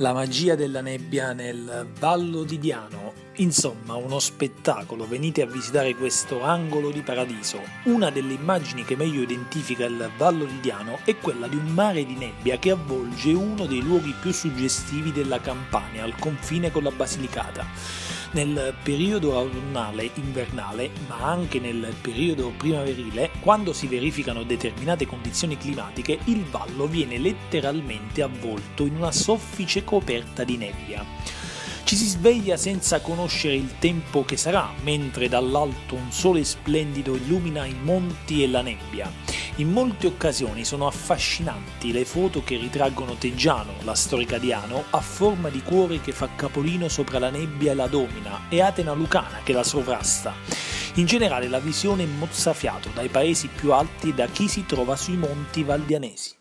la magia della nebbia nel Vallo di Diano. Insomma, uno spettacolo, venite a visitare questo angolo di paradiso. Una delle immagini che meglio identifica il Vallo di Diano è quella di un mare di nebbia che avvolge uno dei luoghi più suggestivi della Campania, al confine con la Basilicata. Nel periodo autunnale, invernale, ma anche nel periodo primaverile, quando si verificano determinate condizioni climatiche, il vallo viene letteralmente avvolto in una soffice coperta di nebbia. Ci si sveglia senza conoscere il tempo che sarà, mentre dall'alto un sole splendido illumina i monti e la nebbia. In molte occasioni sono affascinanti le foto che ritraggono Teggiano, la storica Diano, a forma di cuore che fa capolino sopra la nebbia e la domina, e Atena Lucana che la sovrasta. In generale la visione è mozzafiato dai paesi più alti e da chi si trova sui monti valdianesi.